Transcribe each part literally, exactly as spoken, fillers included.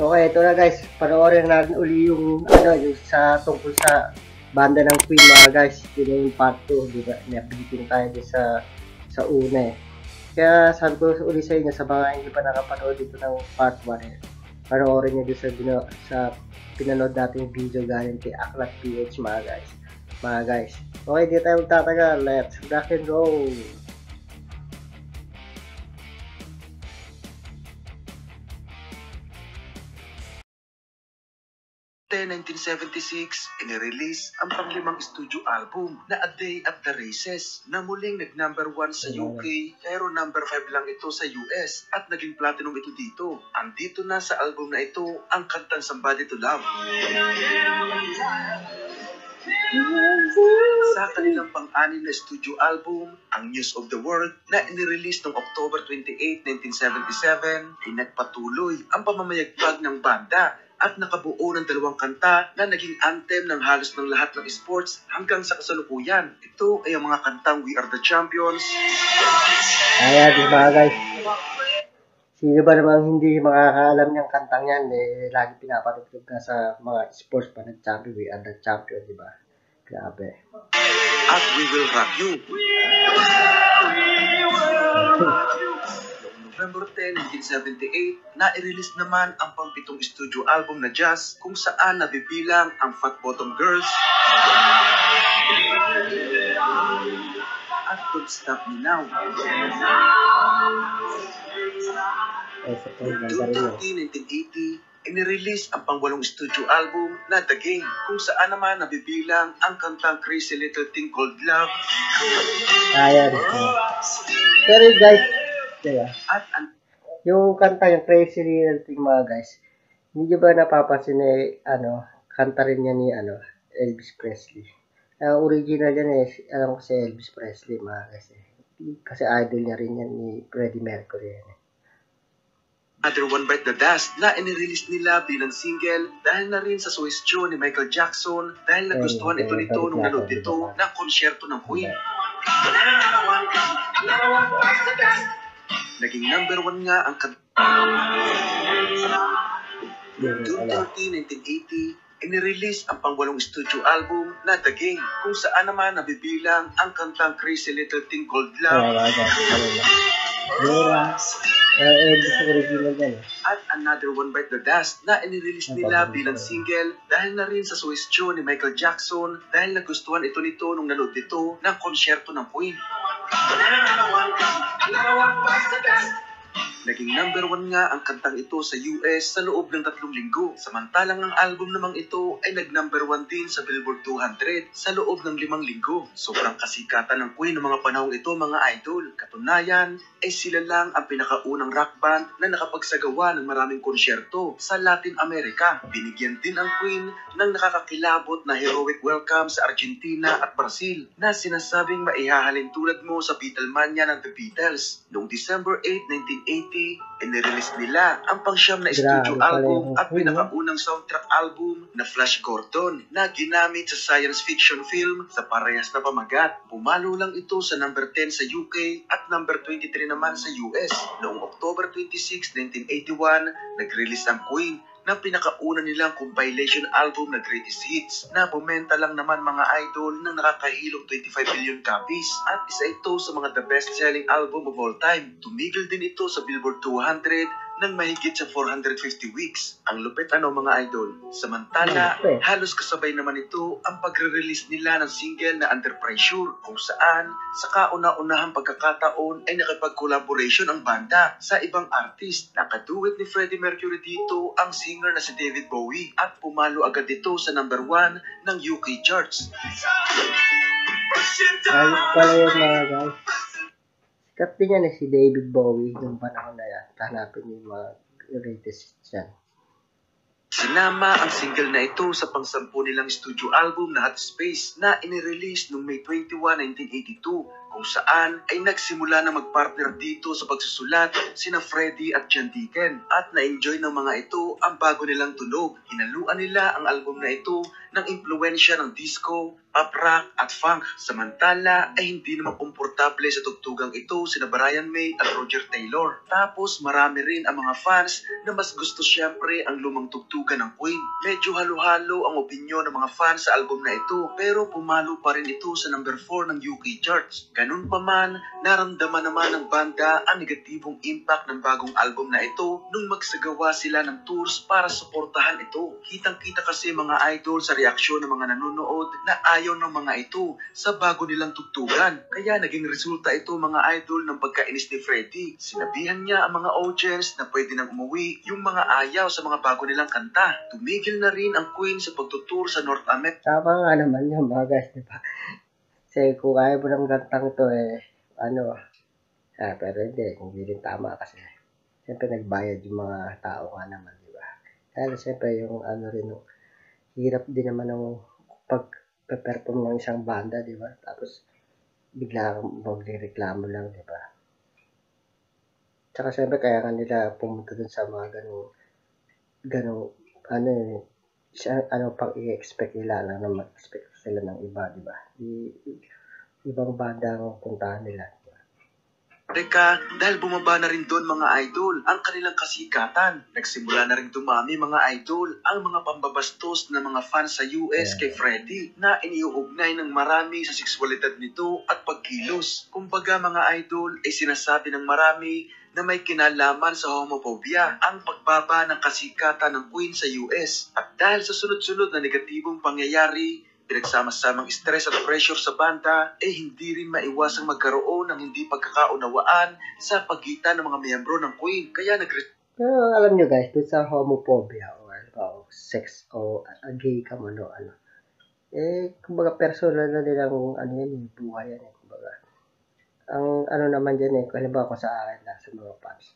Okay, ito na guys. Panoorin natin uli yung ano, yung sa tungkol sa banda ng Queen mga guys. Yun yung part two, diba? Napitin tayo din sa sa una eh. Kaya sabi ko uli sa inyo, sa mga hindi pa nakapanood dito ng part one eh, panoorin nyo din sa, sa pinanood natin yung video galing kay Aklat P H mga guys. Mga guys. Okay, dito tayo magtatagal. Let's rock and roll! nineteen seventy-six, inirelease ang panglimang studio album na A Day at the Races na muling nag-number one sa U K pero number five lang ito sa U S at naging platinum ito dito. Andito na sa album na ito ang kantang Somebody to Love. Sa kanilang pang-anim na studio album, ang News of the World, na inirelease noong October twenty-eighth, nineteen seventy-seven, ay nagpatuloy ang pamamayagpag ng banda at nakabuo ng dalawang kanta na naging anthem ng halos ng lahat ng sports hanggang sa kasalukuyan. Ito ay ang mga kantang We Are The Champions. Ayan, di ba guys? Sino ba namang hindi makakaalam ng kantang yan? Eh, lagi pinapatutog na sa mga sports pa ng champion. We Are The Champions, di ba? Grabe. At We Will Rock You. We will, we will rock you. November tenth, nineteen seventy-eight, na-release naman ang pangpitong studio album na jazz kung saan nabibilang ang Fat Bottom Girls at Don't Stop Me Now. June thirteenth, nineteen eighty, inirelease ang pangwalong studio album na The Game kung saan naman nabibilang ang kantang Crazy Little Thing Called Love. Ayan. Pero guys, diba? At, an yung kanta yung Crazy Little Thing mga guys, hindi ba napapansin eh, ano, kanta rin yan ni ano, Elvis Presley. Ang uh, original yan eh, alam ko si Elvis Presley mga guys eh. Kasi idol niya rin yan ni Freddie Mercury yan eh. Another One Bite the Dust na inirelease nila bilang single dahil na rin sa suwestyon ni Michael Jackson dahil nagustuhan ito nito nung nanood dito ng konsyerto ng Queen. Naging number one nga ang kanta. June thirteenth, nineteen eighty, inirelease ang pangwalong studio album na The Game kung saan naman nabibilang ang kantang Crazy Little Thing Called Love. At Another One Bite the Dust na inirelease nila bilang single dahil na rin sa suwestyon ni Michael Jackson dahil nagustuhan ito nito nung nanood dito ng konsyerto ng Queen. Naging number one nga ang kantang ito sa U S sa loob ng tatlong linggo. Samantalang ang album namang ito ay nag-number one din sa Billboard two hundred sa loob ng limang linggo. Sobrang kasikatan ng Queen ng mga panahong ito mga idol. Katunayan ay sila lang ang pinakaunang rock band na nakapagsagawa ng maraming konsyerto sa Latin America. Binigyan din ang Queen ng nakakakilabot na heroic welcome sa Argentina at Brazil na sinasabing maihahalin tulad mo sa Beatlemania ng The Beatles. Noong December eighth, nineteen eighty, inirelease nila ang pang-siyam na studio album at pinakaunang soundtrack album na Flash Gordon na ginamit sa science fiction film sa parehas na pamagat. Pumalo lang ito sa number ten sa U K at number twenty-three naman sa U S. Noong October twenty-sixth, nineteen eighty-one, nag-release ang Queen na pinakauna nilang compilation album na Greatest Hits na bumenta lang naman mga idol ng nakakahilong twenty-five million copies at isa ito sa mga the best-selling album of all time. Tumigil din ito sa Billboard two hundred ng mahigit sa four hundred fifty weeks. Ang lupit ano mga idol. Samantala, halos kasabay naman ito ang pagre-release nila ng single na Under Pressure kung saan sa kauna-unahang pagkakataon ay nakipag-collaboration ang banda sa ibang artist. Nakaduet ni Freddie Mercury dito ang singer na si David Bowie at pumalo agad dito sa number one ng U K charts. Ayos pala yun mga guys. Sikat din yan eh, si David Bowie yung panahon na yan. Hanapin yung mga greatest hits yan. Sinama ang single na ito sa pangsampu nilang studio album na Hot Space na inirelease noong May twenty-first, nineteen eighty-two kung saan ay nagsimula na magpartner dito sa pagsusulat sina Freddie at Jan Deacon at na-enjoy ng mga ito ang bago nilang tunog. Hinaluan nila ang album na ito ng impluensya ng disco, pop rock at funk. Samantala ay hindi na makomportable sa tugtugang ito sina Brian May at Roger Taylor. Tapos marami rin ang mga fans na mas gusto siyempre ang lumang tugtugan ng Queen. Medyo halo-halo ang opinyon ng mga fans sa album na ito pero pumalo pa rin ito sa number four ng U K charts. Ganun pa man, naramdaman naman ng banda ang negatibong impact ng bagong album na ito nung magsagawa sila ng tours para suportahan ito. Kitang-kita kasi mga idol sa reaksyon ng mga nanonood na ayaw ng mga ito sa bago nilang tugtugan. Kaya naging resulta ito mga idol ng pagkainis ni Freddie. Sinabihan niya ang mga audience na pwede nang umuwi yung mga ayaw sa mga bago nilang kanta. Tumigil na rin ang Queen sa pagtutur sa North America. Tama nga naman yung mga guys, diba? Kasi kung ayaw mo ng kantang to eh, ano, ah, pero hindi, hindi rin tama kasi siyempre nagbayad yung mga tao nga naman, diba? Kaya siyempre yung ano rin yung hirap din naman ng pag-perform ng isang banda, di ba? Tapos, bigla kang magreklamo lang, di ba? Tsaka siyempre, kaya nga nila pumunta dun sa mga ganong, ganong, ano yun, ano pang i-expect nila lang na mag-expect sila ng iba, di ba? Ibang banda ang puntahan nila. Reka, dahil bumaba na rin doon mga idol ang kanilang kasikatan. Nagsimula na rin dumami mga idol ang mga pambabastos na mga fans sa U S kay Freddie na iniuugnay ng marami sa sexualidad nito at pagkilos. Kumbaga mga idol ay sinasabi ng marami na may kinalaman sa homophobia ang pagbaba ng kasikatan ng Queen sa U S. At dahil sa sunod-sunod na negatibong pangyayari, pinagsama-samang stress at pressure sa banda, eh hindi rin maiwasang magkaroon ng hindi pagkakaunawaan sa pagitan ng mga miyembro ng Queen. Kaya nagre- Pero alam nyo guys, doon sa homophobia o ano, sex o uh, gay ka man o ano, eh kumbaga personal na nilang ano yan, buhay yan eh, kumbaga. Ang ano naman dyan eh, alam ba ako sa akin na sa mga fans,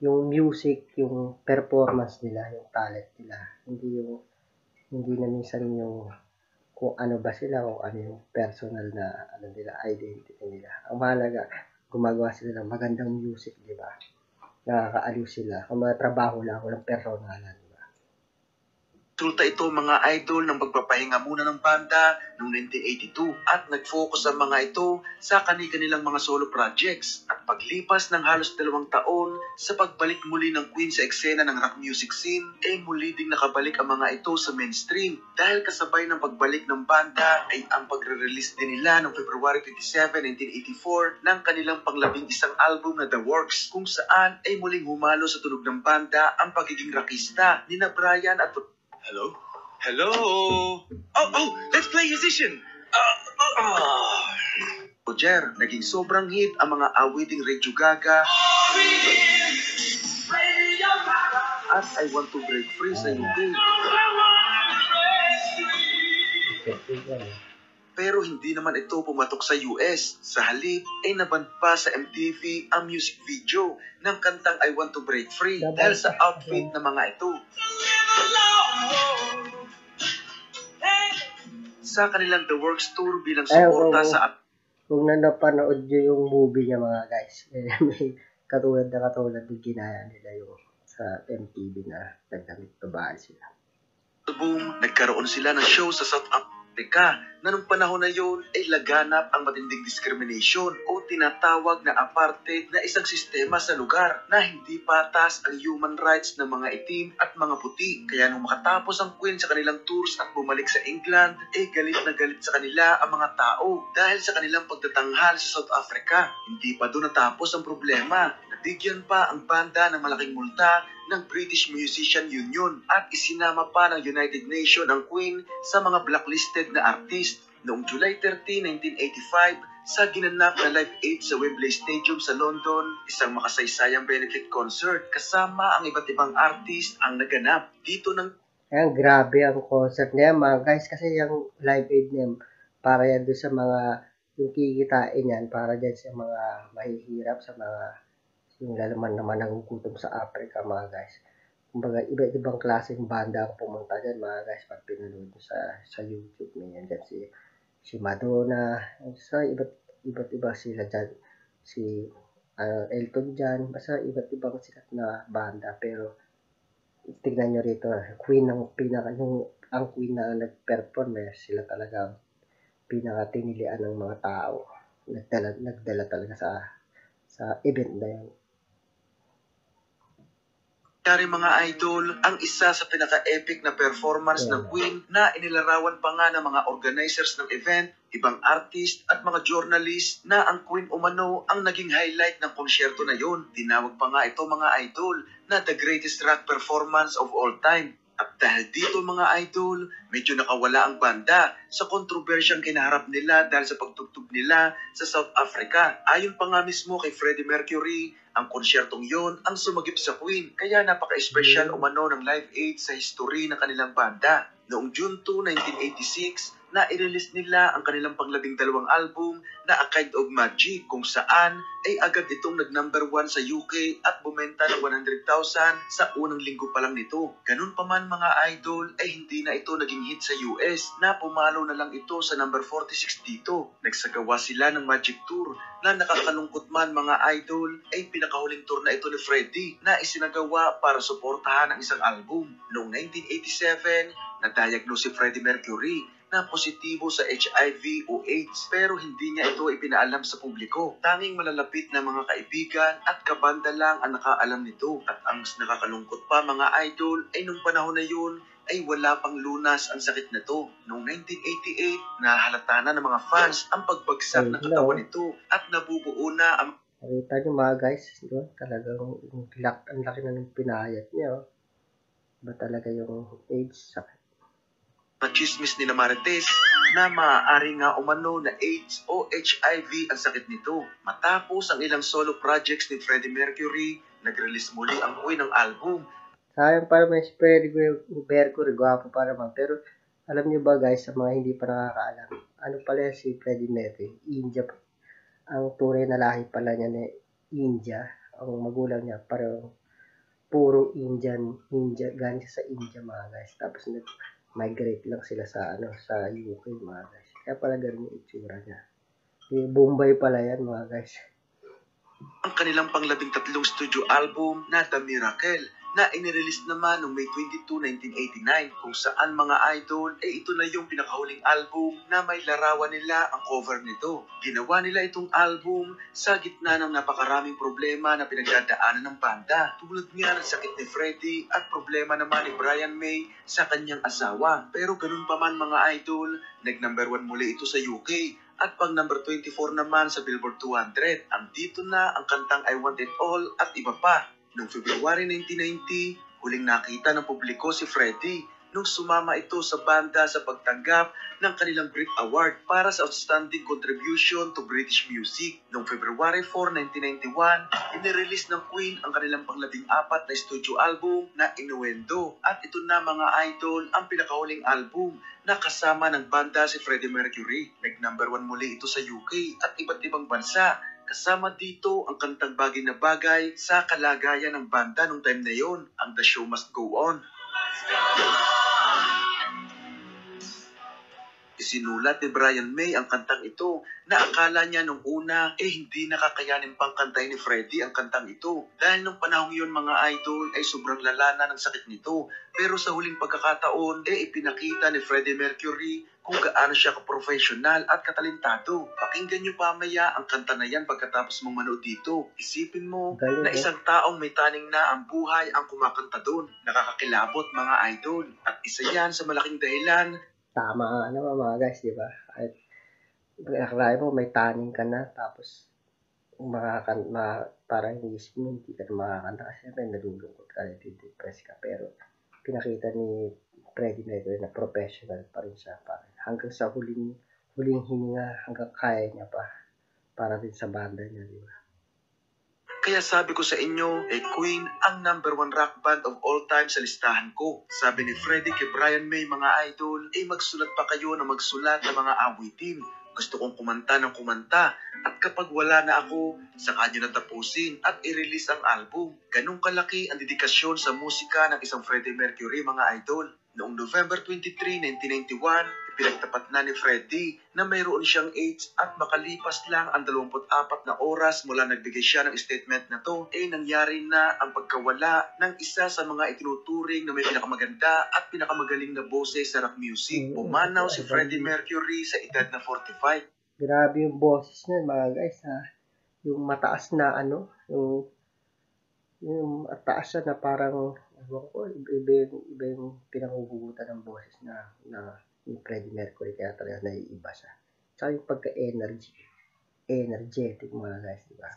yung music, yung performance nila, yung talent nila, hindi yung, hindi na minsan yung kung ano ba sila o ano yung personal na ano nila, identity nila. Ang mahalaga, gumagawa sila ng magandang music, di ba? Nakakaaliw sila. Kung mga trabaho lang, walang personalan. Resulta ito mga idol ng pagpapahinga muna ng banda noong nineteen eighty-two at nag-focus ang mga ito sa kani-kanilang mga solo projects. At paglipas ng halos dalawang taon sa pagbalik muli ng Queen sa eksena ng rock music scene, ay eh muli ding nakabalik ang mga ito sa mainstream dahil kasabay ng pagbalik ng banda ay ang pagre-release din nila noong February twenty-seventh, nineteen eighty-four ng kanilang panglabing isang album na The Works kung saan ay muling humalo sa tunog ng banda ang pagiging rockista ni na Brian at Hello? Hello? Oh, oh! Let's play musician! Uh, uh, uh. Roger, naging sobrang hit ang mga awiting Radio Gaga at I Want to Break Free sa U K. Pero hindi naman ito pumatok sa U S. Sa halip ay nabanta sa M T V ang music video ng kantang I Want to Break Free dahil sa outfit ng mga ito. Sa kanilang The Works Tour bilang suporta sa... Kung nanapanood nyo yung movie niya mga guys, may katulad na katulad yung ginaya nila yung sa M T V na nagdamit babae sila. Boom, nagkaroon sila ng show sa South Africa. Teka, na nung panahon na yun ay laganap ang matinding discrimination o tinatawag na apartheid na isang sistema sa lugar na hindi patas ang human rights ng mga itim at mga puti. Kaya nung makatapos ang Queen sa kanilang tours at bumalik sa England, ay galit na galit sa kanila ang mga tao dahil sa kanilang pagtatanghal sa South Africa. Hindi pa doon natapos ang problema. Bigyan pa ang banda ng malaking multa ng British Musician Union at isinama pa ng United Nations ang Queen sa mga blacklisted na artist. Noong July thirtieth, nineteen eighty-five, sa ginanap na Live Aid sa Wembley Stadium sa London, isang makasaysayang benefit concert kasama ang iba't ibang artist ang naganap dito ng... Ayan, grabe ang concert niya mga guys kasi yung Live Aid niya para yan doon sa mga yung kikitain yan para dyan sa mga mahihirap sa mga yung lalaman naman nagugutom sa Africa mga guys. Kumbaga iba-ibang klaseng banda ang pumunta dyan mga guys pag pinanood sa, sa YouTube niyan. Dyan si, si Madonna, so iba't iba't iba sila dyan. Si uh, Elton John, basta iba't ibang sikat na banda. Pero tignan nyo rito, Queen ang pinaka, yung, ang Queen na nag-perform, eh, sila talaga pinakatinilian ng mga tao. Nagdala, nagdala talaga sa sa event na yun. Kari mga idol, ang isa sa pinaka-epic na performance yeah. ng Queen na inilarawan pa nga ng mga organizers ng event, ibang artist at mga journalist na ang Queen umano ang naging highlight ng konsyerto na yun. Tinawag pa nga ito mga idol na the greatest rock performance of all time. At dahil dito mga idol, medyo nakawala ang banda sa kontrobersyang kinaharap nila dahil sa pagtugtog nila sa South Africa. Ayon pa nga mismo kay Freddie Mercury, ang konsyertong yon ang sumagip sa Queen. Kaya napaka-espesyal umano ng Live Aid sa history ng kanilang banda. Noong June two, nineteen eighty-six, na-release nila ang kanilang panglabing dalawang album na A Kind of Magic, kung saan ay agad itong nag-number one sa U K at bumenta ng one hundred thousand sa unang linggo pa lang nito. Ganun pa man mga idol ay hindi na ito naging hit sa U S na pumalo na lang ito sa number forty-six dito. Nagsagawa sila ng Magic Tour na nakakalungkot man mga idol ay pinakahuling tour na ito ni Freddie na isinagawa para suportahan ang isang album. Noong nineteen eighty-seven, na-diagnose si Freddie Mercury na positibo sa H I V o AIDS pero hindi niya ito ipinaalam sa publiko. Tanging malalapit na mga kaibigan at kabanda lang ang nakaalam nito. At ang nakakalungkot pa mga idol ay nung panahon na yun ay wala pang lunas ang sakit na to. Noong nineteen eighty-eight, nahalata na ng mga fans ang pagbagsak ng katawan nito at nabubuo na ang... Nakita niyo mga guys, doon talagang ang laki na ng pinahayat niya. Ba talaga yung AIDS sakit? Machismis ni Marites na maaari nga umano na AIDS o H I V ang sakit nito. Matapos ang ilang solo projects ni Freddie Mercury, nag-release muli ang Queen ng album. Sayang para may Freddie Mercury, guwapo para man. Pero alam niyo ba guys, sa mga hindi pa nakakaalam, ano pala si Freddie Mercury? India. Ang tunay na lahi pala niya na India. Ang magulang niya parang puro Indian, India, galing sa India mga guys. Tapos nag migrate lang sila sa ano sa U K mga guys. Kaya pala ganun yung itsura niya. Bombay pala yan mga guys. Ang kanilang panglabing tatlong studio album na The Miracle na inirelease naman noong May twenty-two, nineteen eighty-nine kung saan mga idol ay eh, ito na yung pinakahuling album na may larawan nila ang cover nito. Ginawa nila itong album sa gitna ng napakaraming problema na pinagdadaanan ng banda tulad nga ng sakit ni Freddie at problema naman ni Brian May sa kanyang asawa. Pero ganun pa man mga idol, nag-number one muli ito sa U K at pang number twenty-four naman sa Billboard two hundred. Andito na ang kantang I Want It All at iba pa. Noong February nineteen ninety, huling nakita ng publiko si Freddie nung sumama ito sa banda sa pagtanggap ng kanilang Brit Award para sa Outstanding Contribution to British Music. Noong February four, nineteen ninety-one, inirelease ng Queen ang kanilang panglabing apat na studio album na Innuendo. At ito na mga idol ang pinakahuling album na kasama ng banda si Freddie Mercury. Nag-number one muli ito sa U K at iba't ibang bansa. Kasama dito ang kantang Bagay na Bagay sa kalagayan ng banda nung time na yon, ang The Show Must Go On. Isinulat ni Brian May ang kantang ito na akala niya nung una eh hindi nakakayanin pang kantay ni Freddie ang kantang ito. Dahil nung panahong yun mga idol ay sobrang lalana ng sakit nito. Pero sa huling pagkakataon eh ipinakita ni Freddie Mercury kung gaano siya ka-professional at katalentado. Pakinggan niyo pamaya ang kanta na yan pagkatapos mong manood dito. Isipin mo na isang taong may taning na ang buhay ang kumakanta doon. Nakakakilabot mga idol. At isa yan sa malaking dahilan. Tama naman mga guys, di ba? At nakalaya mo may taning ka na tapos makakan, ma, parang inisip mo hindi ka na makakanta kasi may nalulungkot ka, nadidepress ka. Pero pinakita ni Freddie Mercury na professional pa rin siya parang hanggang sa huling huling hininga, hanggang kaya niya pa para din sa banda niya, di ba? Kaya sabi ko sa inyo, eh Queen ang number one rock band of all time sa listahan ko. Sabi ni Freddie kay Brian May mga idol, eh magsulat pa kayo na magsulat ng mga awitin. Gusto kong kumanta ng kumanta at kapag wala na ako, saka nyo natapusin at i-release ang album. Ganong kalaki ang dedikasyon sa musika ng isang Freddie Mercury mga idol. Noong November twenty-three, nineteen ninety-one, Pinagtapat na ni Freddy na mayroon siyang AIDS at makalipas lang ang dalawampu't apat na oras mula nagbigay siya ng statement na to ay eh, nangyari na ang pagkawala ng isa sa mga itinuturing na may pinakamaganda at pinakamagaling na boses sa rock music. Pumanaw si Freddie Mercury sa edad na forty-five. Grabe yung boses niya mga guys ha. Yung mataas na ano, yung yung mataas siya na parang oh, iba yung pinangugutan ng boses na, na yung Freddie Mercury, kaya talaga naiiba siya. Tsaka yung pagka-energy, energetic mga guys, di ba?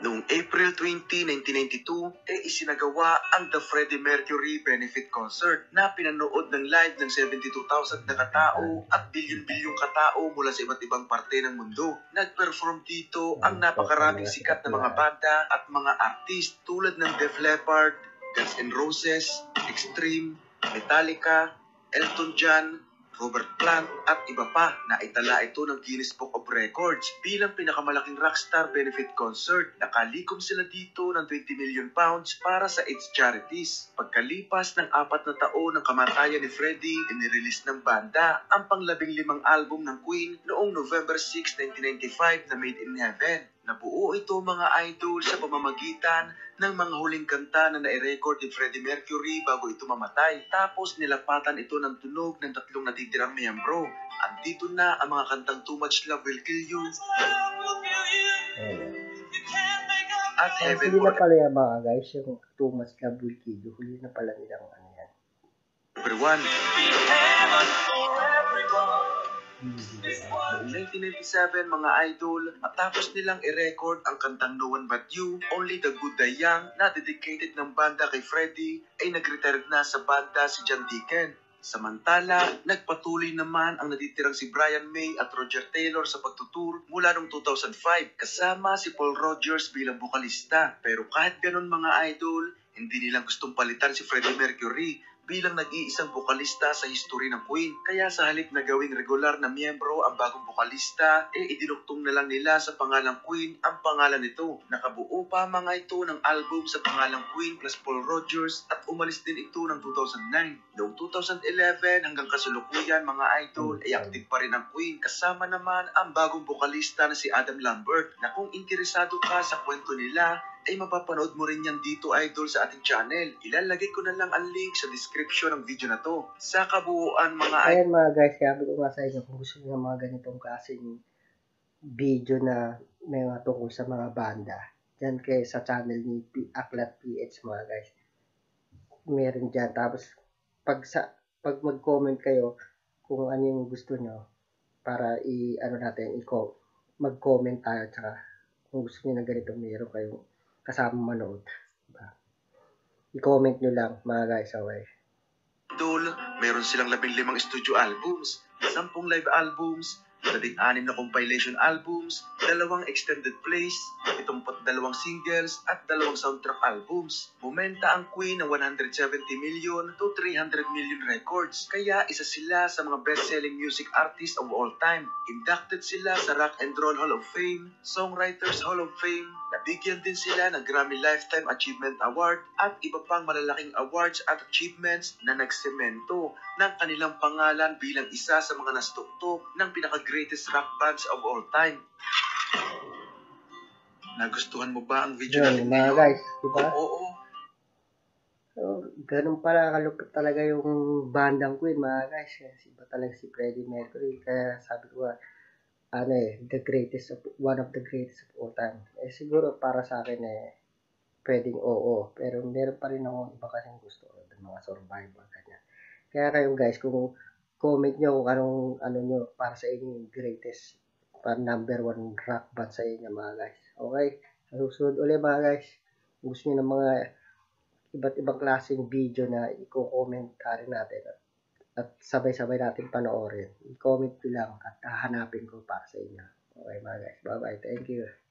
Noong April twenty, nineteen ninety-two, ay eh, isinagawa ang The Freddie Mercury Benefit Concert na pinanood ng live ng seventy-two thousand na katao at bilyon-bilyong katao mula sa iba't ibang parte ng mundo. Nag-perform dito ang napakaraming sikat na mga banda at mga artist tulad ng Def Leppard, Guns N' Roses, Extreme, Metallica, Elton John, Robert Plant at iba pa. Na itala ito ng Guinness Book of Records bilang pinakamalaking rockstar benefit concert. Nakalikom sila dito ng twenty million pounds para sa AIDS charities. Pagkalipas ng apat na taon ng kamatayan ni Freddie, inirelease ng banda ang panglabing limang album ng Queen noong November six, nineteen ninety-five na Made in Heaven. Nabuo ito mga idol sa pamamagitan ng mga huling kanta na nairecord ni Freddie Mercury bago ito mamatay. Tapos nilapatan ito ng tunog ng tatlong natitirang miyembro. Andito na ang mga kantang Too Much Love Will Kill You at Heaven. Hindi na pala yan mga guys, yung Too Much Love Will Kill You. Huli na pala nilang ano yan. Everyone. Noong nineteen ninety-seven mga idol, matapos nilang i-record ang kantang No One But You, Only the Good Die Young na dedicated ng banda kay Freddie, ay nag-retired na sa banda si John Deacon. Samantala, nagpatuloy naman ang natitirang si Brian May at Roger Taylor sa pagtutur mula noong two thousand five kasama si Paul Rodgers bilang vokalista. Pero kahit ganun mga idol, hindi nilang gustong palitan si Freddie Mercury bilang nag-iisang vokalista sa history ng Queen. Kaya sa halip na gawing regular na miyembro ang bagong vokalista, eh idinuktong na lang nila sa pangalang Queen ang pangalan nito. Nakabuo pa mga ito ng album sa pangalang Queen plus Paul Rodgers at umalis din ito ng two thousand nine. Noong two thousand eleven hanggang kasalukuyan mga idol, ay active pa rin ang Queen kasama naman ang bagong vokalista na si Adam Lambert, na kung interesado ka sa kwento nila, ay mapapanood mo rin yan dito idol sa ating channel. Ilalagay ko na lang ang link sa description ng video na to. Sa kabuuan mga ayan mga guys, sabi ko nga sa inyo, kung gusto niyo ng mga ganitong kasing video na may mga tungkol sa mga banda, dyan kayo sa channel ni Aklat P H mga guys. Meron dyan. Tapos pag, sa, pag mag-comment kayo kung ano yung gusto nyo para i ano natin, mag-comment tayo, tsaka kung gusto niyo ng ganito meron kayong kasama manood. I-comment nyo lang mga guys. Okay. Idol, meron silang labing limang studio albums, sampung live albums, labing anim na compilation albums, dalawang extended plays, pitumput dalawang singles, at dalawang soundtrack albums. Bumenta ang Queen ng one hundred seventy million to three hundred million records. Kaya isa sila sa mga best-selling music artists of all time. Inducted sila sa Rock and Roll Hall of Fame, Songwriters Hall of Fame, nabigyan din sila ng Grammy Lifetime Achievement Award at iba pang malalaking awards at achievements na nagsemento ng kanilang pangalan bilang isa sa mga nastuktok ng pinaka-greatest rock bands of all time. Nagustuhan mo ba ang video natin ngayon? Guys, diba? Oo, oo. So, ganun pala kalupit talaga yung bandang Queen, mga guys. Iba talaga si Freddie Mercury. Kaya sabi ko, ano eh, the greatest of, one of the greatest of all time. Eh, siguro para sa akin eh, pwedeng oo. Pero meron pa rin ako iba kasing gusto. Mga survival, ganyan. Kaya kayo guys, kung comment nyo kung anong ano nyo para sa inyo yung greatest, para number one rock band sa inyo mga guys. Okay, susunod ulit mga guys. Gusto nyo ng mga iba't ibang klaseng video na i-commentary natin at, at sabay-sabay natin panoorin. I-comment ko lang at hahanapin ko para sa inyo. Okay mga guys, bye-bye. Thank you.